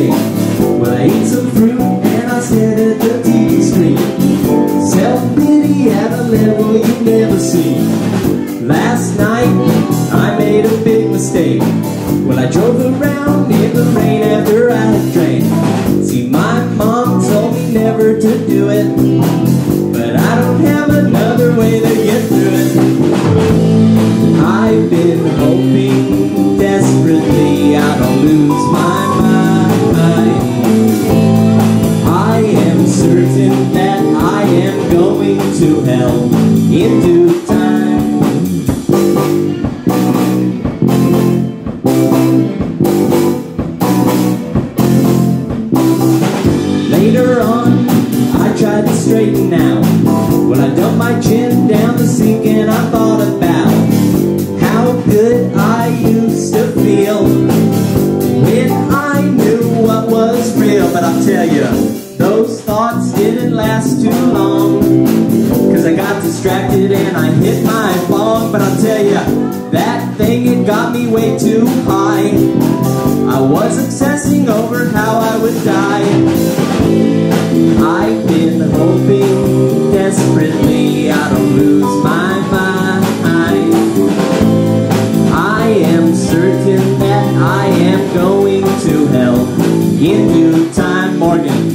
day. Well, I ate some fruit and I stared at the TV screen. Self-pity at a level you never see. Last night, I made a big mistake. Well, I drove around in the rain after I had drank. See, my mom told me never to do it, but I don't have another way to get through it. I've been hoping desperately I don't lose my mind. I am certain that I am going to hell in due time. Straighten out. Well, I dumped my chin down the sink and I thought about how good I used to feel when I knew what was real. But I'll tell you, those thoughts didn't last too long, cause I got distracted and I hit my bong. But I'll tell you, that thing, it got me way too high. I was obsessing over how I would die. I've been hoping desperately I don't lose my mind. I am certain that I am going to hell in due time. Morgan.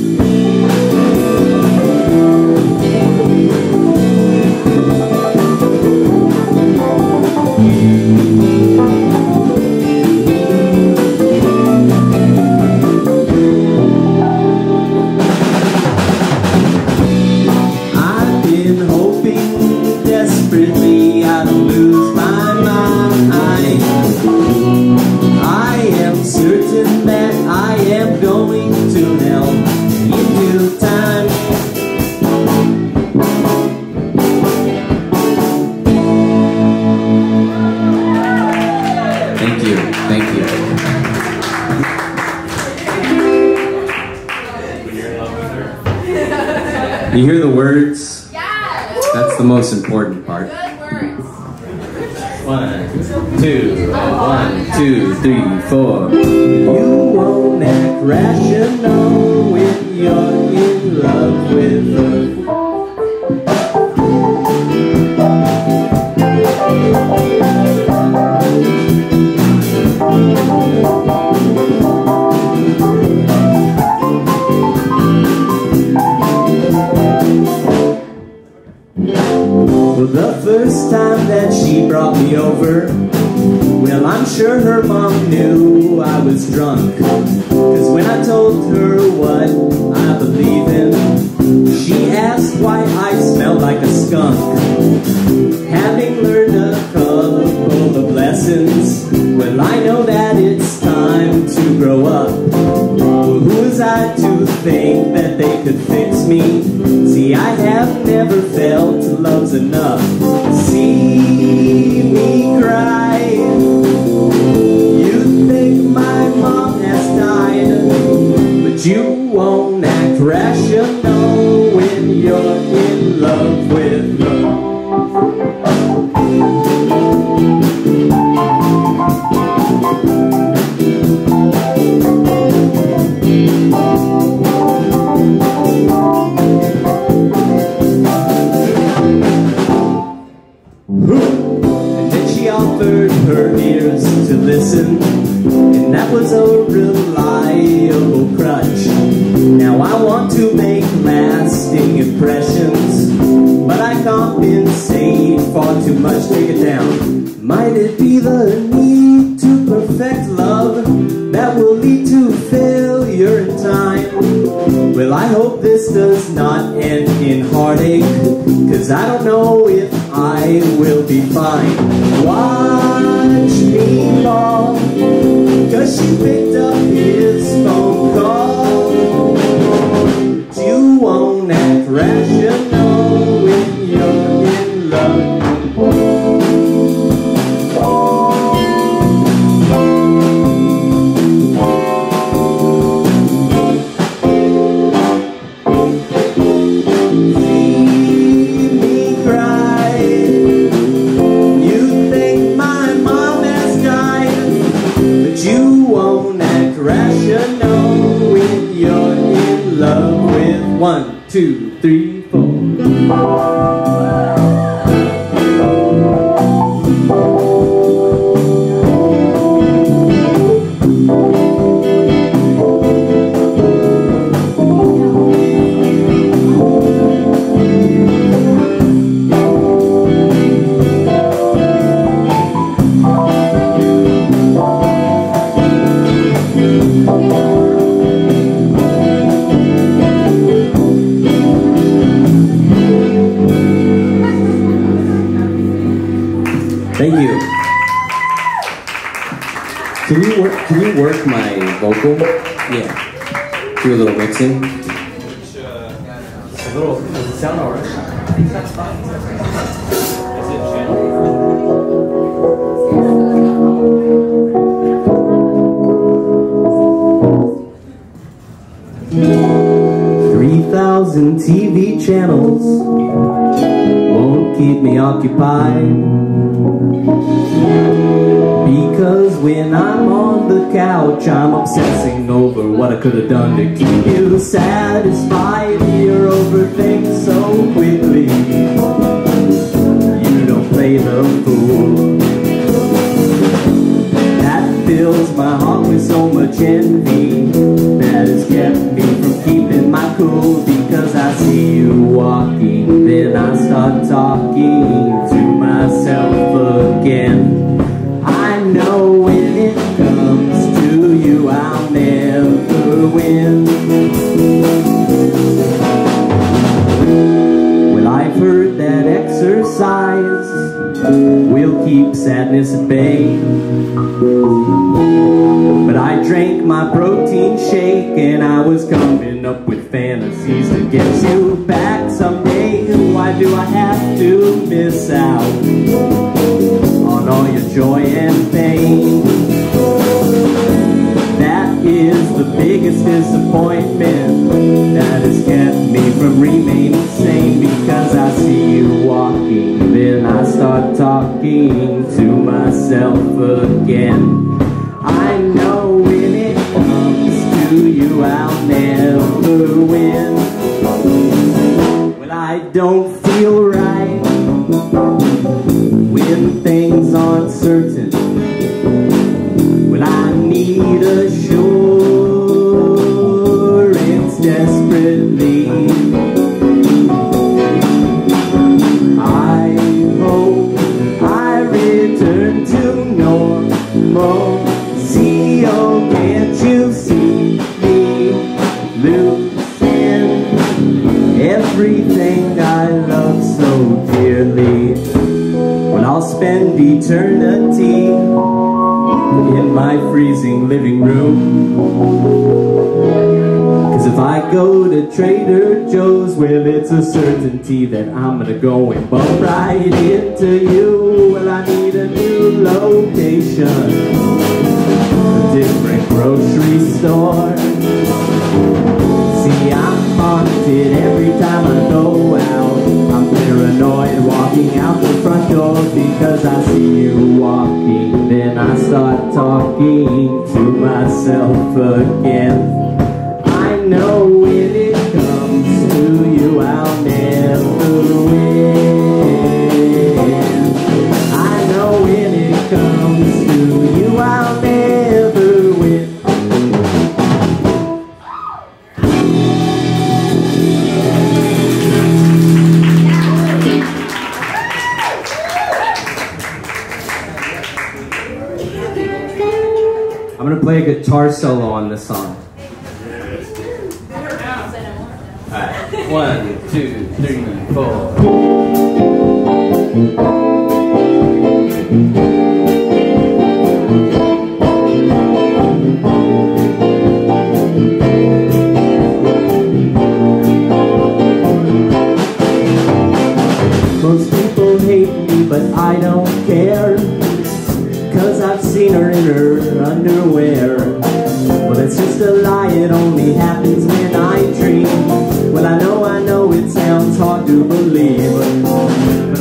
You hear the words? Yeah. That's the most important part. Good words. 1, 2, 1, 2, 3, 4. You won't act rational when you're in love with a... The first time that she brought me over, well, I'm sure her mom knew I was drunk, cause when I told her what I believe in, she asked why I smelled like a skunk. Having learned a couple of lessons, well, I know that it's time to grow up. Well, who was I to think that they could fix me? See, I have never felt love's enough. See me cry. You think my mom has died, but you won't act rational when you're in love with love. Listen, and that was a reliable crutch. Now I want to make lasting impressions, but I compensate far too much. Take it down. Might it be the need to perfect love that will lead to failure in time? Well, I hope this does not end in heartache, cause I don't know if I will be fine. Watch me fall, cause she picked up his phone call. You won't act rational when you're in love. You won't act right. two, three, four. Work my vocal, yeah. Do a little mixing. It's a little. Does it sound alright? I think that's fine. Is it channel? 3,000 TV channels won't keep me occupied. Because when I'm on the couch, I'm obsessing over what I could have done to keep you satisfied. You're overthinking so quickly. You don't play the fool. That fills my heart with so much envy. That has kept me from keeping my cool. Because I see you walking, then I start talking to myself again. I know when it comes to you, I'll never win. Well, I've heard that exercise will keep sadness at bay, but I drank my protein shake and I was coming up with fantasies to get you back someday. Why do I have to miss out on all your joy and pain? That is the biggest disappointment that has kept me from remaining sane. Because I see you walking, then I start talking to myself again. I know when it comes to you, I'll never win. Well, I don't feel right when things aren't certain. Well, I need assurance desperately. I hope I return to normal. CEO, can't you see me losing everything I love so dearly? I'll spend eternity in my freezing living room. Cause if I go to Trader Joe's, well, it's a certainty that I'm gonna go and bump right into you. Well, I need a new location, a different grocery store. See, I'm haunted every time I go out. I'm paranoid walking out the front door. Because I see you walking, then I start talking to myself again. I know when it comes to you, I'll never win. I know when it comes to you, I'll never win. Play a guitar solo on this song. Alright, 1, 2, 3, 4. Most people hate me, but I don't care. Cause I've seen her in her underwear. Well, it's just a lie, it only happens when I dream. Well, I know it sounds hard to believe, but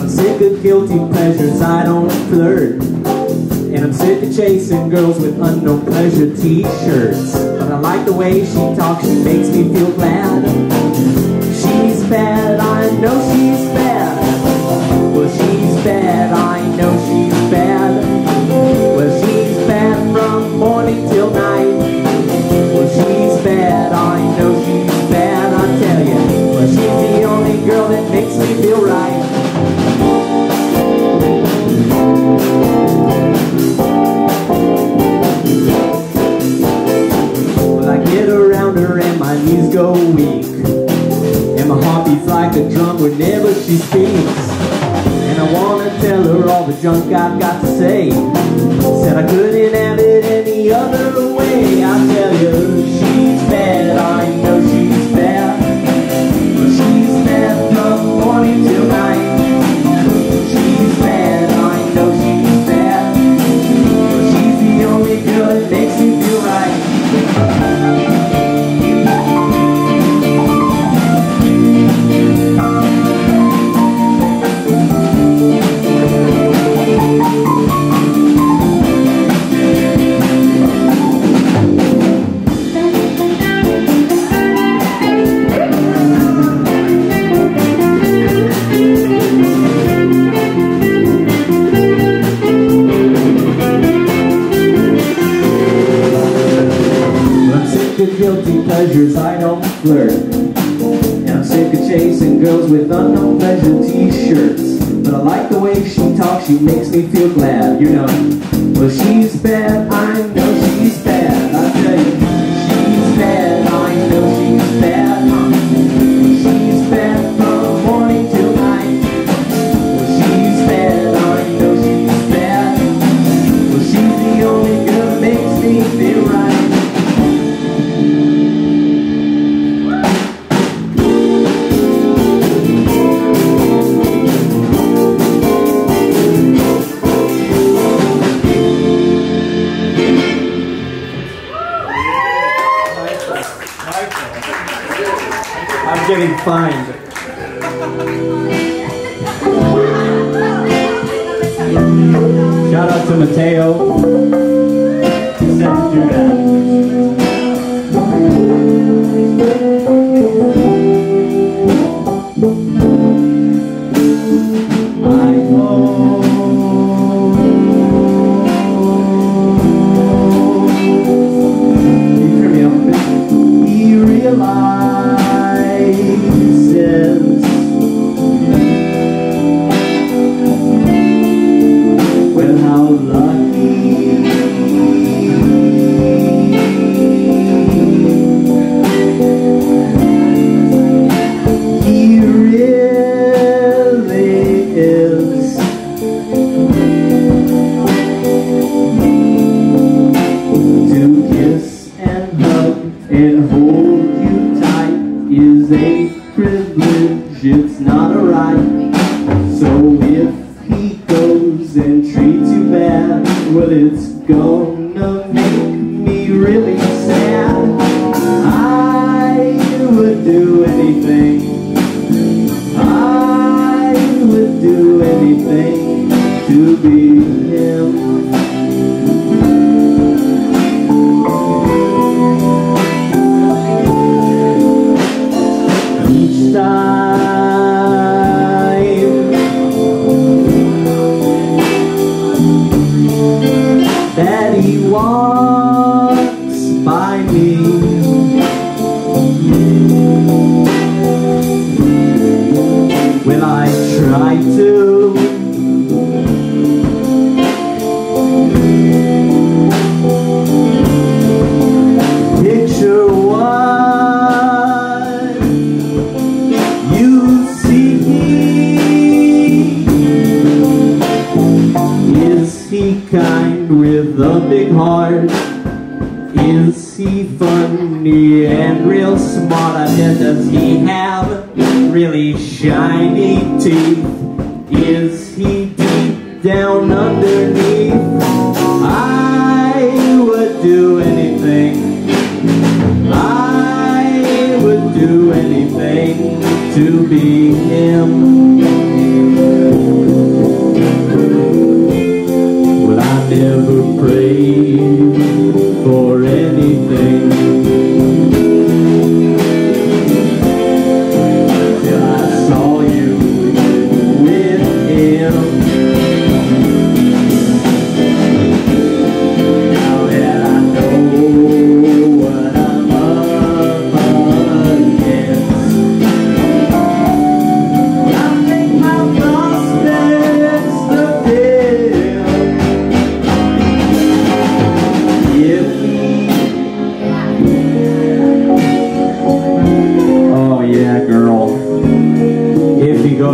I'm sick of guilty pleasures, I don't flirt. And I'm sick of chasing girls with unknown pleasure t-shirts. But I like the way she talks, she makes me feel glad. She bad, I know she's bad. Well, she's bad, I know she's bad. Well, she's bad from morning till night. Well, she's bad, I know she's bad, I tell you. Well, she's the only girl that makes me feel right. Well, I get around her and my knees go weak, and my heart beats like a drum whenever she speaks. And I wanna tell her all the junk I've got to say. Said I couldn't have it any other way. I tell you, she's bad, I know she's bad. Well, she's bad from morning till night. She's bad, I know she's bad. Well, she's the only girl that makes me feel right. Guilty pleasures, I don't flirt. And I'm sick of chasing girls with unknown pleasure t-shirts. But I like the way she talks, she makes me feel glad, you know. Well, she's bad, I know she's bad, I tell you. She's bad, I know she's bad. She's bad from morning till night. Well, she's bad, I know she's bad. Well, she's the only girl that makes me feel right. Getting fined. Shout out to Mateo. He said to do that. My home. He realized. Well, how lucky he really is. To kiss and hug and hold you tight is a privilege, it's not a right. So if he goes and treats you bad, well, it's gonna make me really sad. I would do anything, I would do anything to be him. That he walks by me, when I try to picture what you see, is he kind? With a big heart, is he funny and real smart? I bet, does he have really shiny teeth? Is he deep down underneath? I would do anything, I would do anything to be him. I never prayed for anything till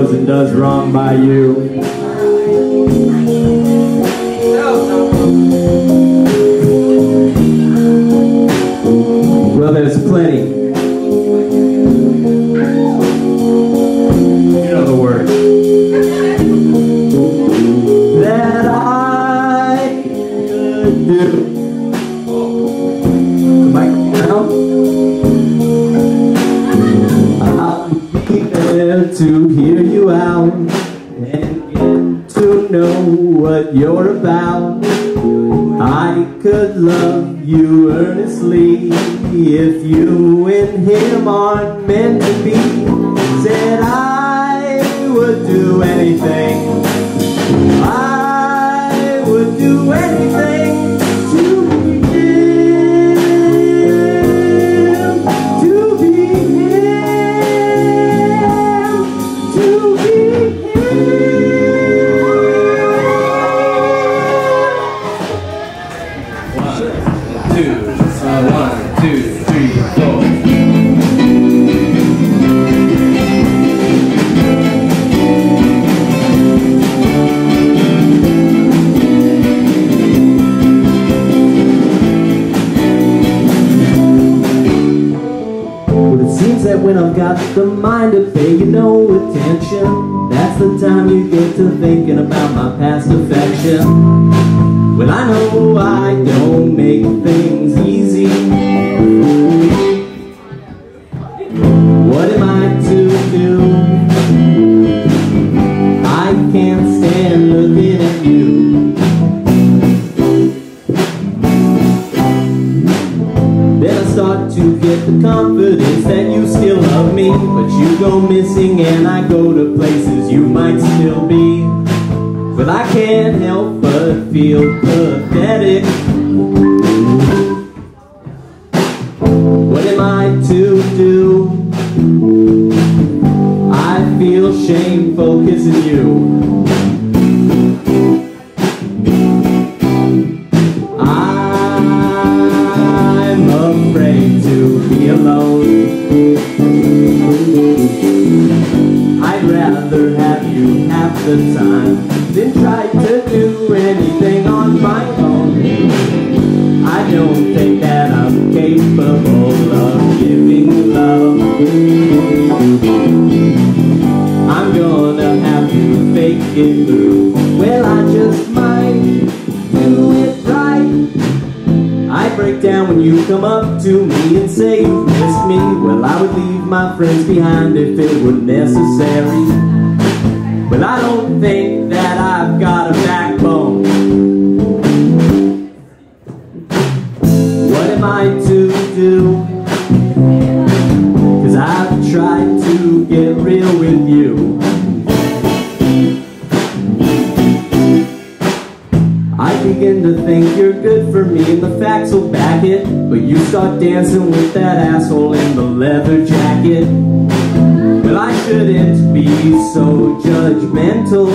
goes and does wrong by you. Well, there's plenty. You know the word. That I could do. To hear you out and get to know what you're about. I could love you earnestly if you and him aren't meant to be. Said I would do anything. I would do anything to when I've got the mind to pay you no attention. That's the time you get to thinking about my past affection. Well, I know I don't make things easy. What am I to do? I can't stand looking at you. Then I start to get the confidence that you still love me, but you go missing and I go to places you might still be. But I can't help but feel pathetic. What am I to do? I feel shame focusing you. The time, then try to do anything on my own. I don't think that I'm capable of giving love. I'm gonna have to fake it through. Well, I just might do it right. I break down when you come up to me and say you missed me. Well, I would leave my friends behind if it were necessary. Well, I don't think that I've got a backbone. What am I to do? 'Cause I've tried to get real with you. I begin to think you're good for me and the facts will back it, but you start dancing with that asshole in the leather jacket. Well, I shouldn't be so judgmental.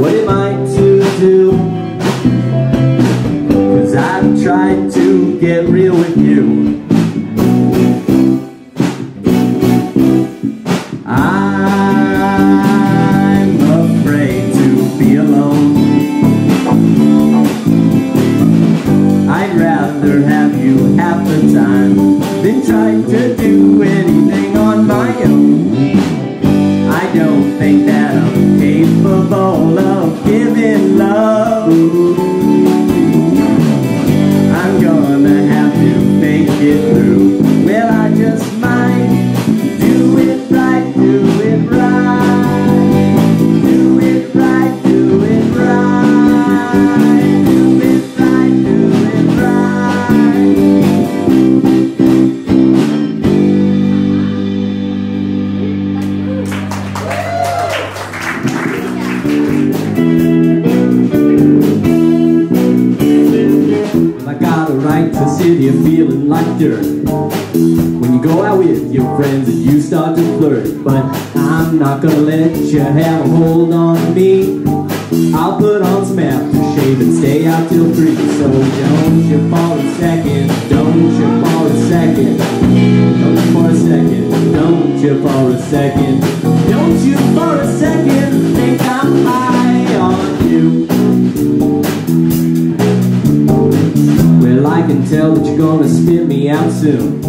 What am I to do? 'Cause I've tried to get real with you. I'm afraid to be alone. I'd rather have you half the time than trying to do anything on my own. I don't think that I'm capable of giving love. I'm gonna have to fake it through. Well, I just might do it right, do it right. Do it right, do it right. Do it right, do it right. You're feeling like dirt when you go out with your friends and you start to flirt, but I'm not gonna let you have a hold on me. I'll put on some after shave and stay out till 3. So don't you fall a second, don't you fall a second, don't you fall a second, don't. you for a second. Don't you for a second think I'm high on you. Well, I can tell that you're gonna spit me out soon.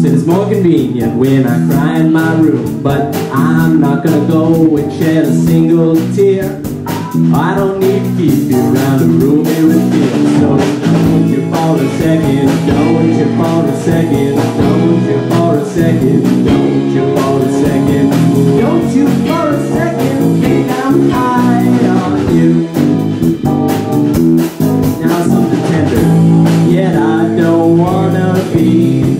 Said it's more convenient when I cry in my room. But I'm not gonna go and shed a single tear. I don't need to keep you around the room here with you. So don't you for a second, don't you for a second, don't you for a second, don't you for a second, don't you for a second think I'm high on you. Now something tender, yet I don't wanna be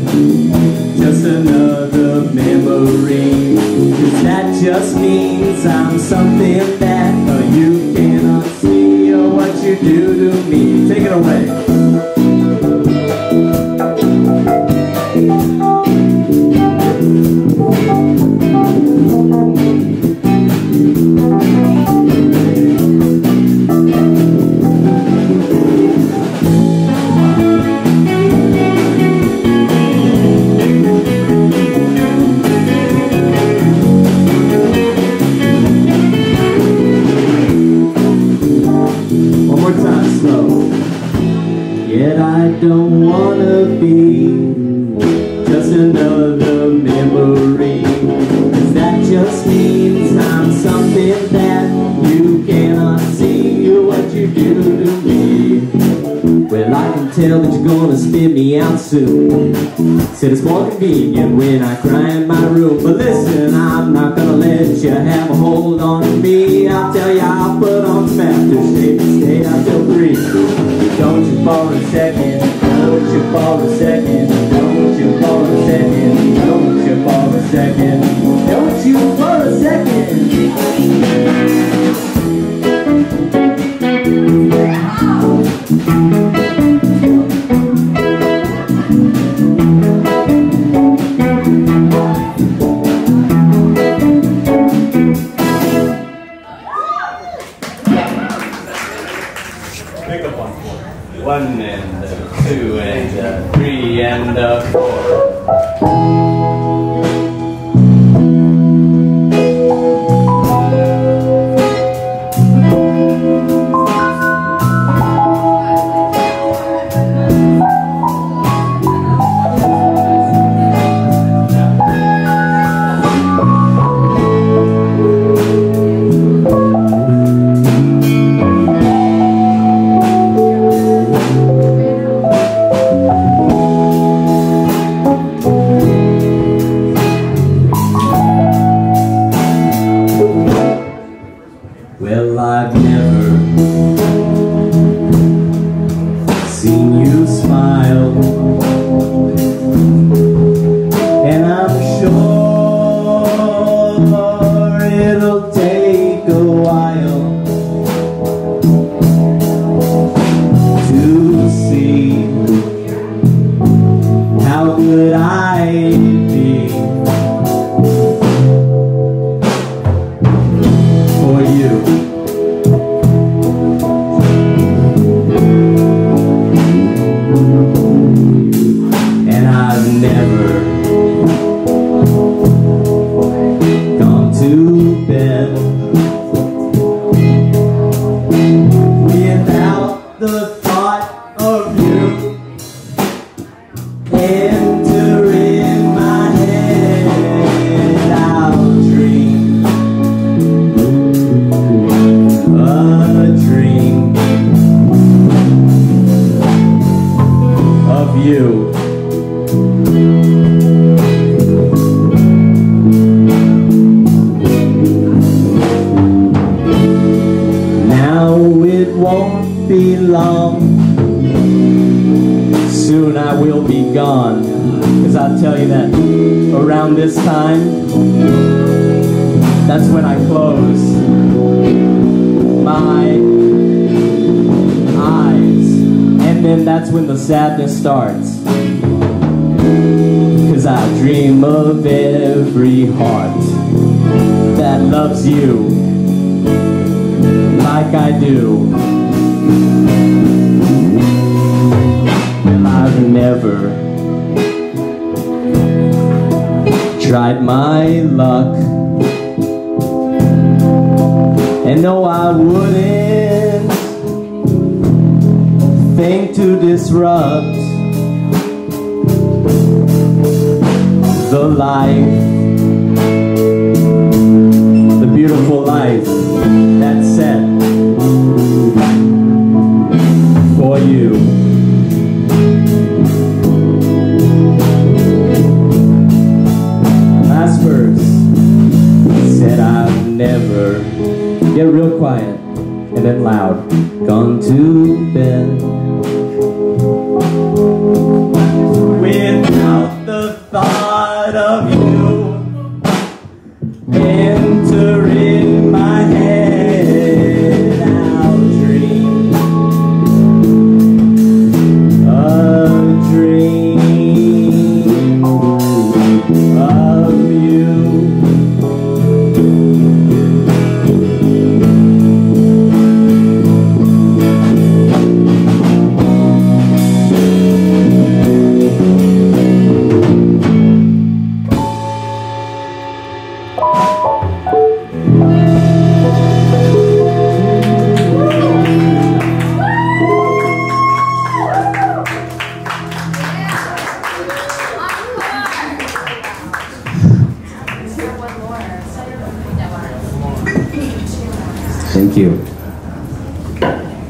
just another memory. Cause that just means I'm something that you cannot see what you do to me. Take it away. Don't wanna be just another memory. Cause that just means I'm something that you cannot see what you do to me. Well, I can tell that you're gonna spit me out soon. Said it's more convenient when I cry in my room. But listen, I'm not gonna let you have a hold on me. I'll tell you, I'll put on some after shape and stay out till 3. Don't you for a second, don't you for a second, don't you for a second, don't you for a second, don't you for a second. Pick up on. 1 and 2 and 3 and 4. Sadness starts, cause I dream of every heart that loves you like I do. Well, I've never tried my luck, and no, I wouldn't think to disrupt the life, the beautiful life that's set for you. Never get real quiet and then loud. Gone to bed without the thought of you entering my head. I'll dream a dream of you.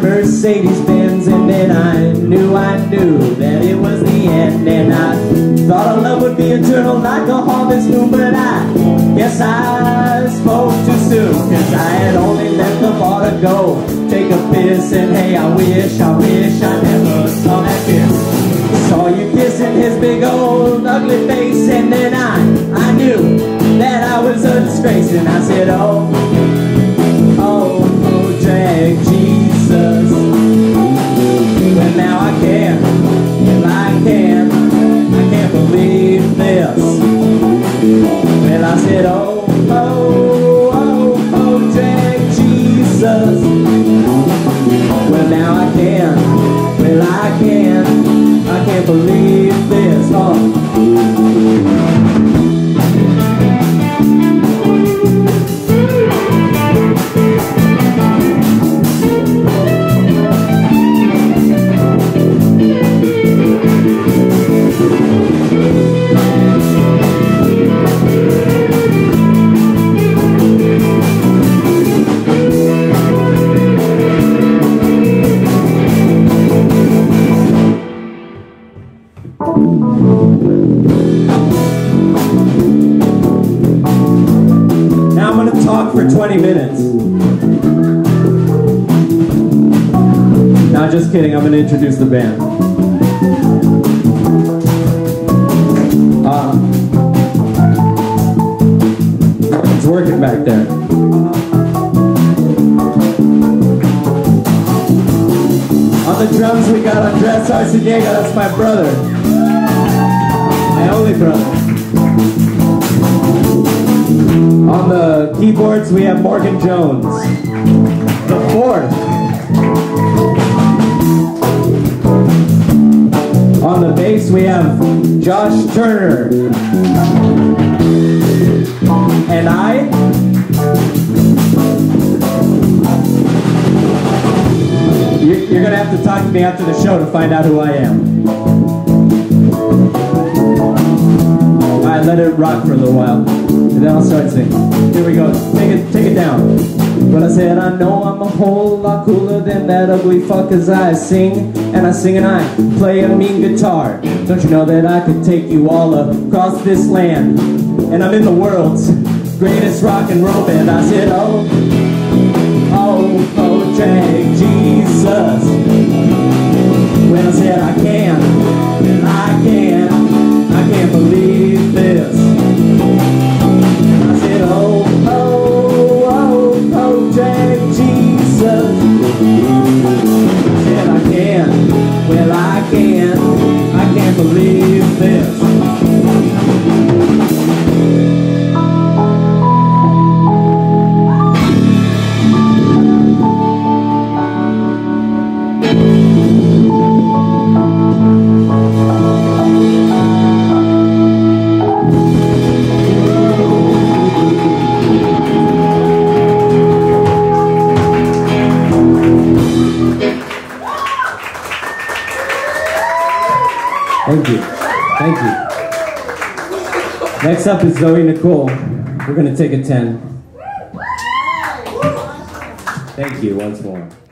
Mercedes-Benz, and then I knew that it was the end. And I thought our love would be eternal like a harvest moon, but I guess I spoke too soon, cause I had only let the water go, take a piss, and hey, I wish I never saw that kiss. Saw you kissing his big old ugly face, and then I knew that I was a disgrace. And I said, oh, drag Jesus. But now I can't believe this. Well, I said, oh, drag Jesus. Well, now I can't believe this. Oh. talk for 20 minutes. Nah, just kidding. I'm going to introduce the band. It's working back there. On the drums, we got Andres Arciniega. That's my brother. My only brother. On the keyboards, we have Morgan Jones IV. On the bass, we have Josh Turner. And I. You're going to have to talk to me after the show to find out who I am. All right, let it rock for a little while. And then I'll start singing. Here we go. Take it down. Well, I said, I know I'm a whole lot cooler than that ugly fuck, as I sing, and I sing and I play a mean guitar. Don't you know that I could take you all across this land? And I'm in the world's greatest rock and roll band. I said, oh, oh, oh, drag Jesus. Well, I said, I can't believe this. I can't believe this. Thank you. Next up is Zoe Nicole. We're going to take a 10. Thank you once more.